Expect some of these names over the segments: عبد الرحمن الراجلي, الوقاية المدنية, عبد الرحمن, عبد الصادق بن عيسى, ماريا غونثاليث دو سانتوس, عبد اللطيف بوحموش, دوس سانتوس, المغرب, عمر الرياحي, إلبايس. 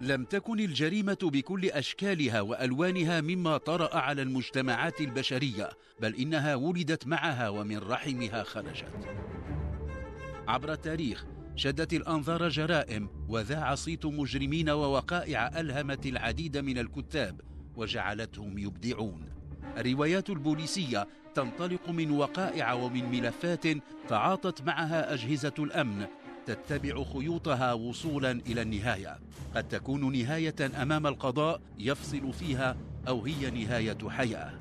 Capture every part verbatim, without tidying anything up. لم تكن الجريمة بكل أشكالها وألوانها مما طرأ على المجتمعات البشرية، بل إنها ولدت معها ومن رحمها خرجت. عبر التاريخ شدت الأنظار جرائم وذاع صيت مجرمين ووقائع ألهمت العديد من الكتاب وجعلتهم يبدعون. الروايات البوليسية تنطلق من وقائع ومن ملفات تعاطت معها أجهزة الأمن تتبع خيوطها وصولا إلى النهاية، قد تكون نهاية أمام القضاء يفصل فيها أو هي نهاية حياة.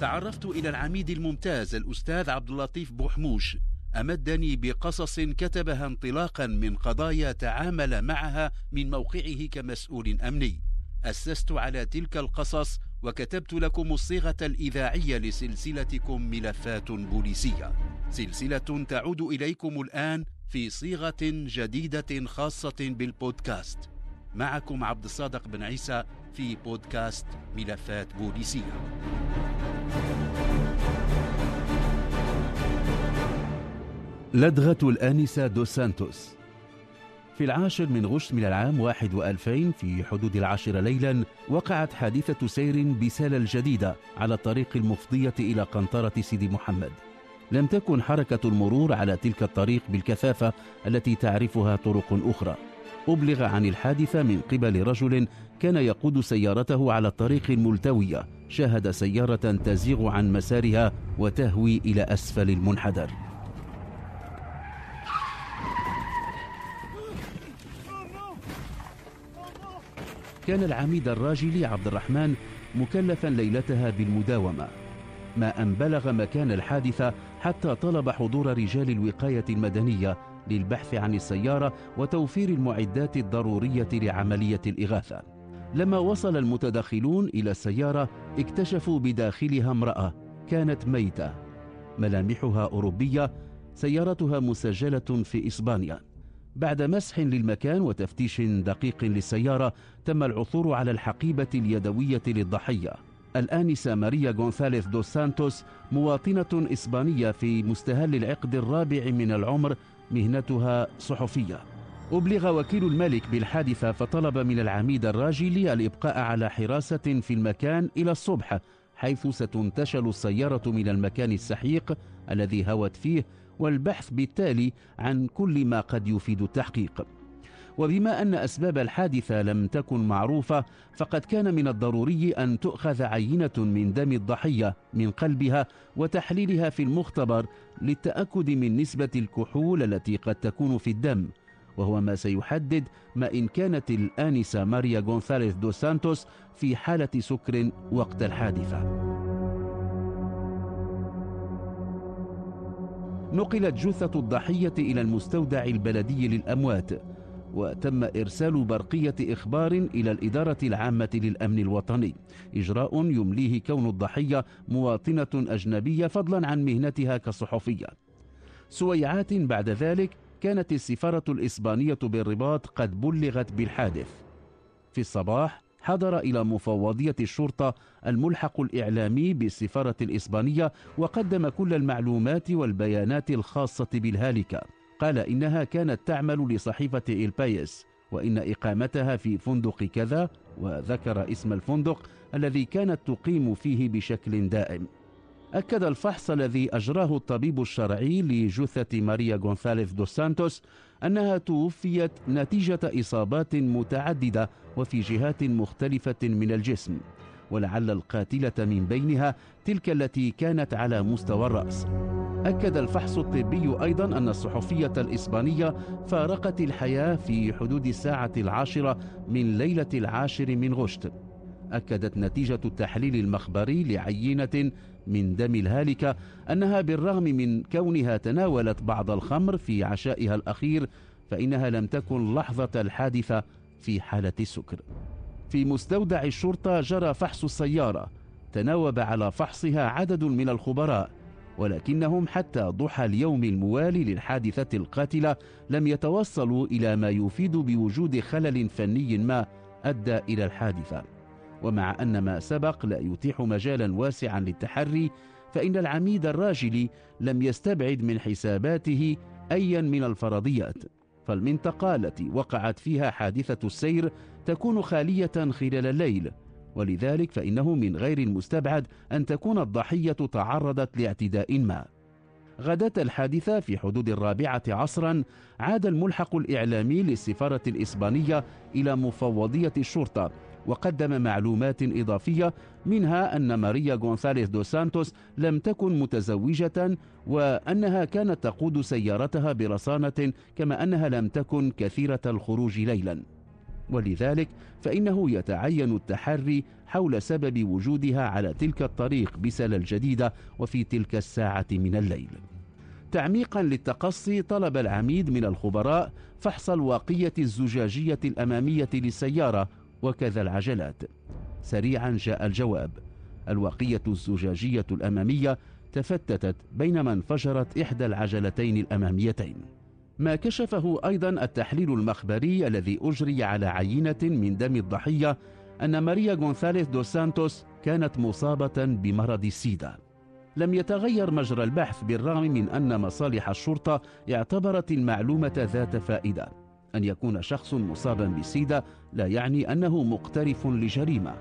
تعرفت إلى العميد الممتاز الأستاذ عبد اللطيف بوحموش، أمدني بقصص كتبها انطلاقا من قضايا تعامل معها من موقعه كمسؤول أمني. أسست على تلك القصص وكتبت لكم الصيغة الإذاعية لسلسلتكم ملفات بوليسية، سلسلة تعود إليكم الآن في صيغة جديدة خاصة بالبودكاست. معكم عبد الصادق بن عيسى في بودكاست ملفات بوليسية. لدغة الآنسة دو سانتوس. في العاشر من غشت من العام واحد وألفين في حدود العاشرة ليلا، وقعت حادثة سير بسالة الجديدة على الطريق المفضية إلى قنطرة سيدي محمد. لم تكن حركة المرور على تلك الطريق بالكثافة التي تعرفها طرق أخرى. أبلغ عن الحادثة من قبل رجل كان يقود سيارته على الطريق الملتوية، شاهد سيارة تزيغ عن مسارها وتهوي إلى أسفل المنحدر. كان العميد الراجلي عبد الرحمن مكلفا ليلتها بالمداومة، ما أن بلغ مكان الحادثة حتى طلب حضور رجال الوقاية المدنية للبحث عن السيارة وتوفير المعدات الضرورية لعملية الإغاثة. لما وصل المتدخلون إلى السيارة اكتشفوا بداخلها امرأة كانت ميتة، ملامحها أوروبية، سيارتها مسجلة في إسبانيا. بعد مسح للمكان وتفتيش دقيق للسيارة تم العثور على الحقيبة اليدوية للضحية، الآنسة ماريا غونثاليث دو سانتوس، مواطنة إسبانية في مستهل العقد الرابع من العمر، مهنتها صحفية. أبلغ وكيل الملك بالحادثة فطلب من العميد الراجلي الإبقاء على حراسة في المكان إلى الصبح، حيث ستنتشل السيارة من المكان السحيق الذي هوت فيه والبحث بالتالي عن كل ما قد يفيد التحقيق. وبما أن أسباب الحادثة لم تكن معروفة، فقد كان من الضروري أن تؤخذ عينة من دم الضحية من قلبها وتحليلها في المختبر للتأكد من نسبة الكحول التي قد تكون في الدم، وهو ما سيحدد ما إن كانت الآنسة ماريا غونثاليث دو سانتوس في حالة سكر وقت الحادثة. نقلت جثة الضحية إلى المستودع البلدي للأموات، وتم إرسال برقية إخبار إلى الإدارة العامة للأمن الوطني، إجراء يمليه كون الضحية مواطنة أجنبية فضلا عن مهنتها كصحفية. سويعات بعد ذلك كانت السفارة الإسبانية بالرباط قد بلغت بالحادث. في الصباح حضر إلى مفوضية الشرطة الملحق الإعلامي بالسفارة الإسبانية وقدم كل المعلومات والبيانات الخاصة بالهالكة. قال إنها كانت تعمل لصحيفة إلبايس وإن إقامتها في فندق كذا، وذكر اسم الفندق الذي كانت تقيم فيه بشكل دائم. أكد الفحص الذي أجراه الطبيب الشرعي لجثة ماريا غونثاليث دو سانتوس أنها توفيت نتيجة إصابات متعددة وفي جهات مختلفة من الجسم، ولعل القاتلة من بينها تلك التي كانت على مستوى الرأس. أكد الفحص الطبي أيضا أن الصحفية الإسبانية فارقت الحياة في حدود الساعة العاشرة من ليلة العاشر من غشت. أكدت نتيجة التحليل المخبري لعينة من دم الهالكة أنها بالرغم من كونها تناولت بعض الخمر في عشائها الأخير، فإنها لم تكن لحظة الحادثة في حالة السكر. في مستودع الشرطة جرى فحص السيارة، تناوب على فحصها عدد من الخبراء، ولكنهم حتى ضحى اليوم الموالي للحادثة القاتلة لم يتوصلوا إلى ما يفيد بوجود خلل فني ما أدى إلى الحادثة. ومع أن ما سبق لا يتيح مجالا واسعا للتحري، فإن العميد الراجلي لم يستبعد من حساباته أيا من الفرضيات، فالمنطقة التي وقعت فيها حادثة السير تكون خالية خلال الليل، ولذلك فإنه من غير المستبعد أن تكون الضحية تعرضت لاعتداء ما. غداة الحادثة في حدود الرابعة عصرا عاد الملحق الإعلامي للسفارة الإسبانية إلى مفوضية الشرطة وقدم معلومات إضافية، منها أن ماريا غونثاليث دو سانتوس لم تكن متزوجة، وأنها كانت تقود سيارتها برصانة، كما أنها لم تكن كثيرة الخروج ليلا، ولذلك فإنه يتعين التحري حول سبب وجودها على تلك الطريق بسلة جديدة وفي تلك الساعة من الليل. تعميقا للتقصي طلب العميد من الخبراء فحص الواقية الزجاجية الأمامية للسيارة وكذا العجلات. سريعا جاء الجواب، الواقية الزجاجية الأمامية تفتتت بينما انفجرت إحدى العجلتين الأماميتين. ما كشفه أيضا التحليل المخبري الذي أجري على عينة من دم الضحية أن ماريا غونثاليث دو سانتوس كانت مصابة بمرض السيدا. لم يتغير مجرى البحث بالرغم من أن مصالح الشرطة اعتبرت المعلومة ذات فائدة. أن يكون شخص مصابا بالسيدا لا يعني أنه مقترف لجريمة،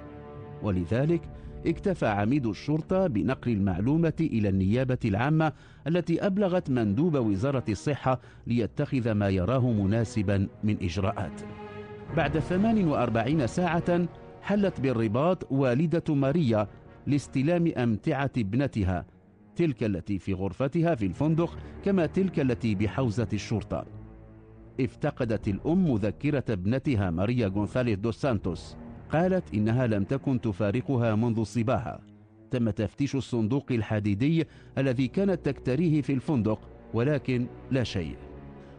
ولذلك اكتفى عميد الشرطة بنقل المعلومة إلى النيابة العامة التي أبلغت مندوب وزارة الصحة ليتخذ ما يراه مناسبا من إجراءات. بعد ثمان وأربعين ساعة حلت بالرباط والدة ماريا لاستلام أمتعة ابنتها، تلك التي في غرفتها في الفندق كما تلك التي بحوزة الشرطة. افتقدت الأم مذكرة ابنتها ماريا غونثاليث دو سانتوس، قالت إنها لم تكن تفارقها منذ صباها. تم تفتيش الصندوق الحديدي الذي كانت تكتريه في الفندق ولكن لا شيء.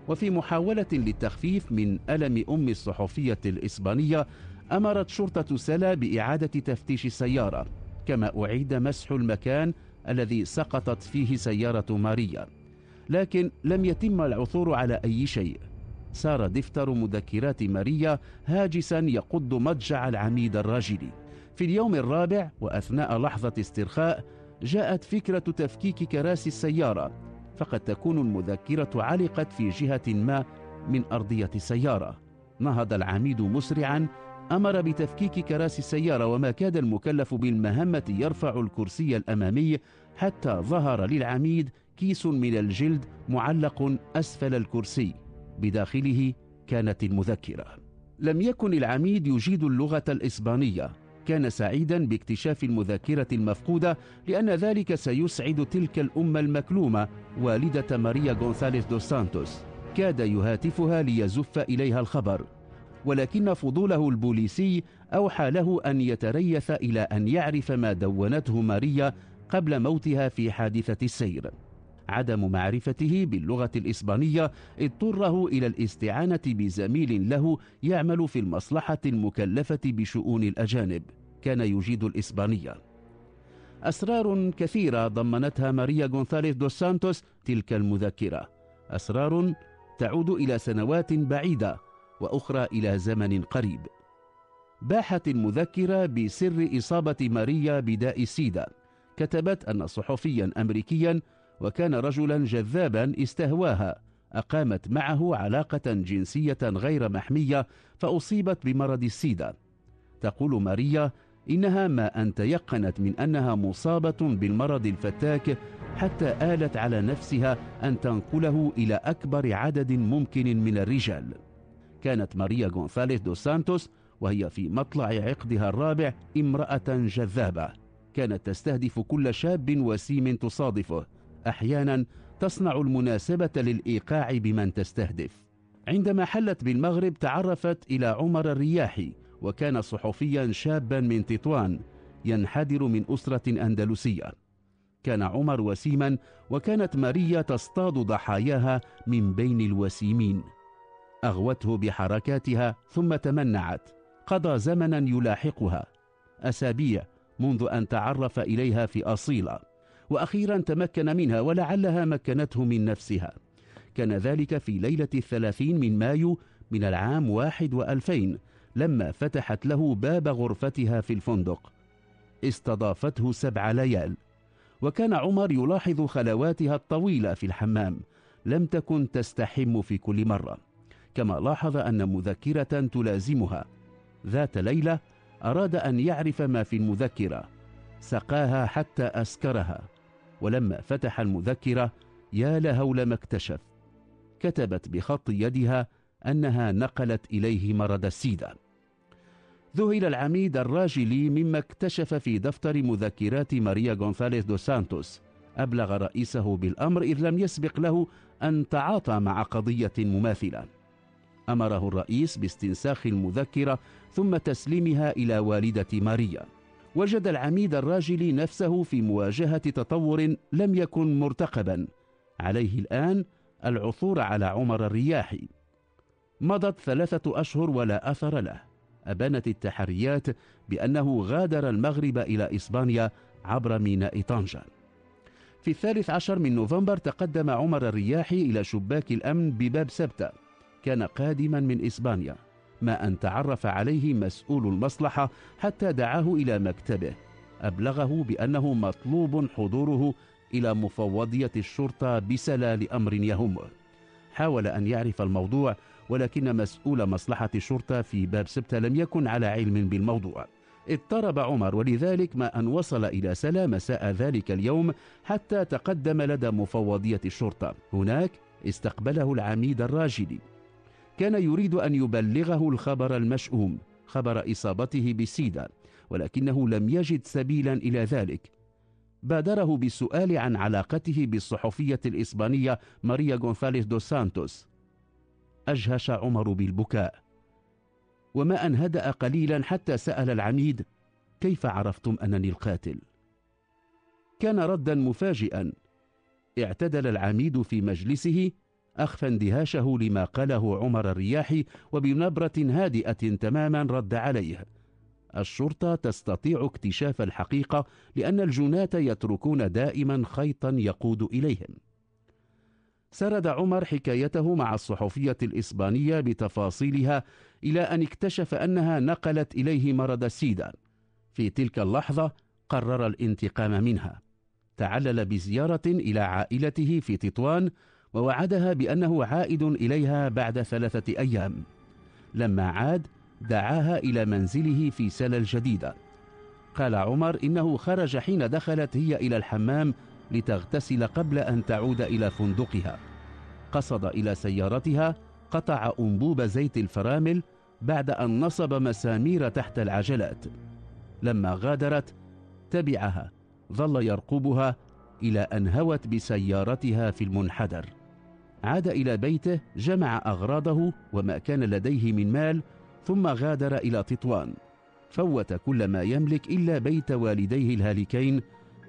وفي محاولة للتخفيف من ألم أم الصحفية الإسبانية أمرت شرطة سلا بإعادة تفتيش السيارة، كما أعيد مسح المكان الذي سقطت فيه سيارة ماريا، لكن لم يتم العثور على أي شيء. سار دفتر مذكرات ماريا هاجسا يقض مضجع العميد الراجلي. في اليوم الرابع وأثناء لحظة استرخاء جاءت فكرة تفكيك كراسي السيارة، فقد تكون المذكرة علقت في جهة ما من أرضية السيارة. نهض العميد مسرعا، أمر بتفكيك كراسي السيارة، وما كاد المكلف بالمهمة يرفع الكرسي الأمامي حتى ظهر للعميد كيس من الجلد معلق أسفل الكرسي، بداخله كانت المذكرة. لم يكن العميد يجيد اللغة الإسبانية، كان سعيدا باكتشاف المذكرة المفقودة لأن ذلك سيسعد تلك الأمة المكلومة والدة ماريا غونثاليث دو سانتوس. كاد يهاتفها ليزف إليها الخبر، ولكن فضوله البوليسي أوحى له أن يتريث إلى أن يعرف ما دونته ماريا قبل موتها في حادثة السير. عدم معرفته باللغة الإسبانية اضطره إلى الاستعانة بزميل له يعمل في المصلحة المكلفة بشؤون الأجانب، كان يجيد الإسبانية. أسرار كثيرة ضمنتها ماريا غونثاليث دو سانتوس تلك المذكرة، أسرار تعود إلى سنوات بعيدة وأخرى إلى زمن قريب. باحت المذكرة بسر إصابة ماريا بداء السيدا. كتبت أن صحفيا أمريكيا وكان رجلا جذابا استهواها، أقامت معه علاقة جنسية غير محمية فأصيبت بمرض السيدا. تقول ماريا إنها ما أن تيقنت من أنها مصابة بالمرض الفتاك حتى آلت على نفسها أن تنقله إلى أكبر عدد ممكن من الرجال. كانت ماريا غونثاليث دو سانتوس وهي في مطلع عقدها الرابع امرأة جذابة، كانت تستهدف كل شاب وسيم تصادفه، أحيانا تصنع المناسبة للإيقاع بمن تستهدف. عندما حلت بالمغرب تعرفت إلى عمر الرياحي، وكان صحفيا شابا من تطوان ينحدر من أسرة أندلسية. كان عمر وسيما وكانت ماريا تصطاد ضحاياها من بين الوسيمين. أغوته بحركاتها ثم تمنعت. قضى زمنا يلاحقها، أسابيع، منذ أن تعرف إليها في أصيلة، وأخيرا تمكن منها ولعلها مكنته من نفسها. كان ذلك في ليلة الثلاثين من مايو من العام واحد وألفين لما فتحت له باب غرفتها في الفندق. استضافته سبع ليال، وكان عمر يلاحظ خلواتها الطويلة في الحمام، لم تكن تستحم في كل مرة. كما لاحظ أن مذكرة تلازمها. ذات ليلة أراد أن يعرف ما في المذكرة، سقاها حتى أسكرها، ولما فتح المذكرة يا لهول ما اكتشف، كتبت بخط يدها أنها نقلت إليه مرض السيدا. ذهل العميد الراجلي مما اكتشف في دفتر مذكرات ماريا غونثاليث دو سانتوس، أبلغ رئيسه بالأمر إذ لم يسبق له أن تعاطى مع قضية مماثلة. أمره الرئيس باستنساخ المذكرة ثم تسليمها إلى والدة ماريا. وجد العميد الراجلي نفسه في مواجهة تطور لم يكن مرتقبا، عليه الآن العثور على عمر الرياحي. مضت ثلاثة أشهر ولا أثر له. أبانت التحريات بأنه غادر المغرب إلى إسبانيا عبر ميناء طنجة. في الثالث عشر من نوفمبر تقدم عمر الرياحي إلى شباك الأمن بباب سبتة. كان قادما من إسبانيا، ما أن تعرف عليه مسؤول المصلحة حتى دعاه إلى مكتبه، أبلغه بأنه مطلوب حضوره إلى مفوضية الشرطة بسلا لأمر يهمه. حاول أن يعرف الموضوع، ولكن مسؤول مصلحة الشرطة في باب سبتة لم يكن على علم بالموضوع. اضطرب عمر، ولذلك ما أن وصل إلى سلا مساء ذلك اليوم حتى تقدم لدى مفوضية الشرطة. هناك استقبله العميد الراجلي، كان يريد أن يبلغه الخبر المشؤوم، خبر إصابته بسيدا، ولكنه لم يجد سبيلا إلى ذلك. بادره بالسؤال عن علاقته بالصحفية الإسبانية ماريا غونثاليث دو سانتوس. أجهش عمر بالبكاء، وما أن هدأ قليلا حتى سأل العميد: كيف عرفتم أنني القاتل؟ كان ردا مفاجئا. اعتدل العميد في مجلسه، أخفى اندهاشه لما قاله عمر الرياحي، وبنبرة هادئة تماما رد عليه: الشرطة تستطيع اكتشاف الحقيقة لأن الجنات يتركون دائما خيطا يقود إليهم. سرد عمر حكايته مع الصحفية الإسبانية بتفاصيلها إلى أن اكتشف أنها نقلت إليه مرض السيدا. في تلك اللحظة قرر الانتقام منها. تعلل بزيارة إلى عائلته في تطوان، ووعدها بأنه عائد إليها بعد ثلاثة أيام. لما عاد دعاها إلى منزله في سلا الجديدة. قال عمر إنه خرج حين دخلت هي إلى الحمام لتغتسل قبل أن تعود إلى فندقها. قصد إلى سيارتها، قطع أنبوب زيت الفرامل بعد أن نصب مسامير تحت العجلات. لما غادرت تبعها، ظل يرقبها إلى أن هوت بسيارتها في المنحدر. عاد إلى بيته، جمع أغراضه وما كان لديه من مال، ثم غادر إلى تطوان. فوت كل ما يملك إلا بيت والديه الهالكين،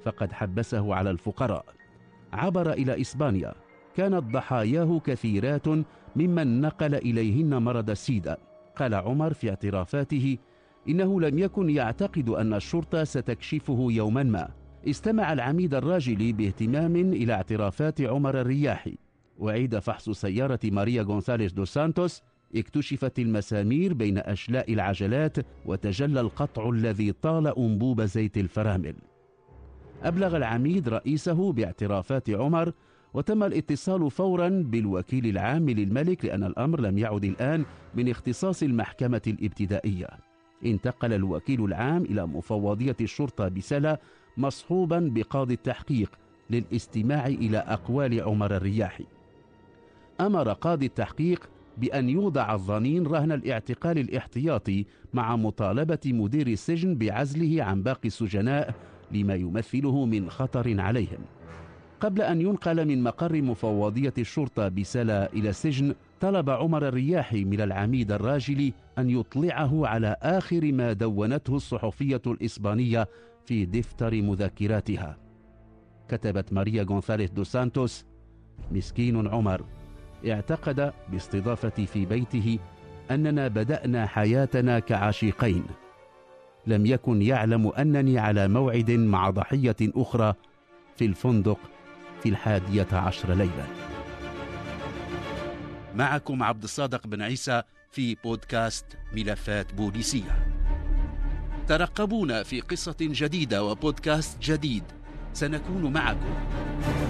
فقد حبسه على الفقراء. عبر إلى إسبانيا، كانت ضحاياه كثيرات ممن نقل إليهن مرض السيدا. قال عمر في اعترافاته إنه لم يكن يعتقد أن الشرطة ستكشفه يوما ما. استمع العميد الراجلي باهتمام إلى اعترافات عمر الرياحي. وعيد فحص سيارة ماريا غونثاليث دو سانتوس، اكتشفت المسامير بين أشلاء العجلات، وتجلى القطع الذي طال أنبوب زيت الفرامل. أبلغ العميد رئيسه باعترافات عمر، وتم الاتصال فورا بالوكيل العام للملك لأن الأمر لم يعد الآن من اختصاص المحكمة الابتدائية. انتقل الوكيل العام إلى مفوضية الشرطة بسلا مصحوبا بقاضي التحقيق للاستماع إلى أقوال عمر الرياحي. أمر قاضي التحقيق بأن يوضع الظنين رهن الاعتقال الاحتياطي مع مطالبة مدير السجن بعزله عن باقي السجناء لما يمثله من خطر عليهم. قبل أن ينقل من مقر مفوضية الشرطة بسلا إلى السجن، طلب عمر الرياحي من العميد الراجلي أن يطلعه على آخر ما دونته الصحفية الإسبانية في دفتر مذكراتها. كتبت ماريا غونثاليث دو سانتوس: مسكين عمر، اعتقد باستضافتي في بيته أننا بدأنا حياتنا كعاشقين. لم يكن يعلم أنني على موعد مع ضحية أخرى في الفندق في الحادية عشر ليلة. معكم عبد الصادق بن عيسى في بودكاست ملفات بوليسية. ترقبونا في قصة جديدة وبودكاست جديد، سنكون معكم.